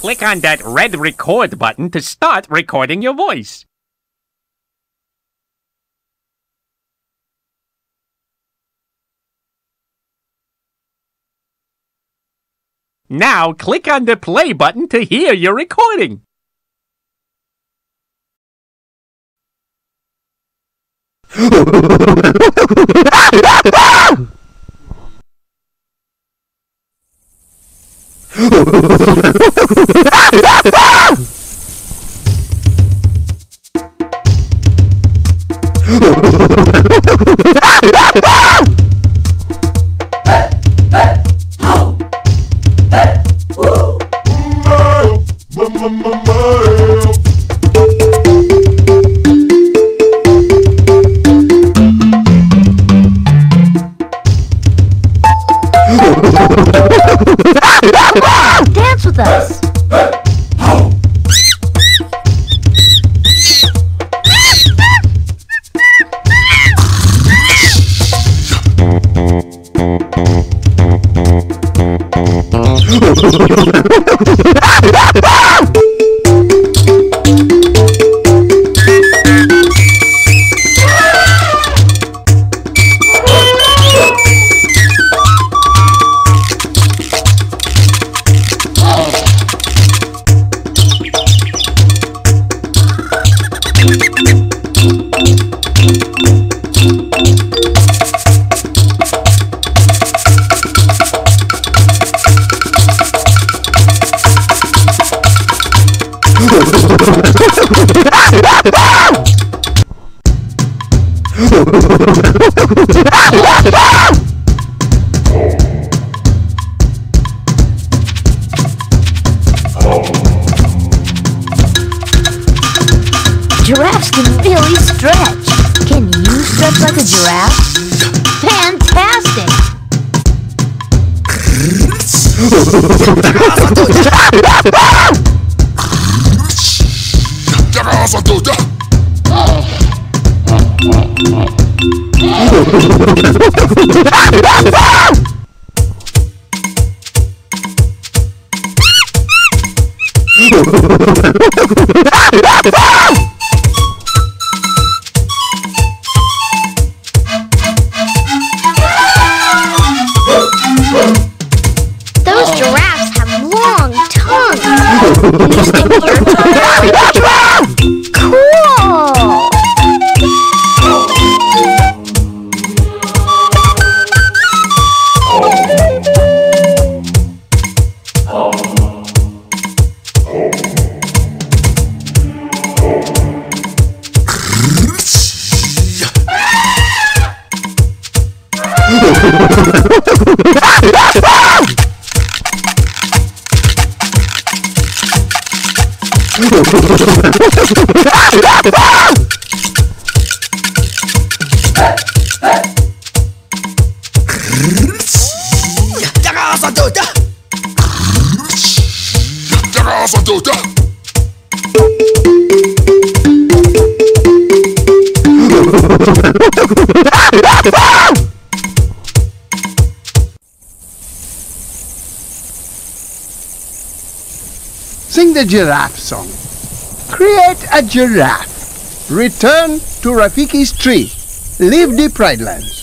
click on that red record button to start recording your voice. Now click on the play button to hear your recording. Dance with us! Giraffes can really stretch. Can you stretch like a giraffe? Fantastic! Sing the giraffe song. Create a giraffe. Return to Rafiki's tree. Leave the Pride Lands.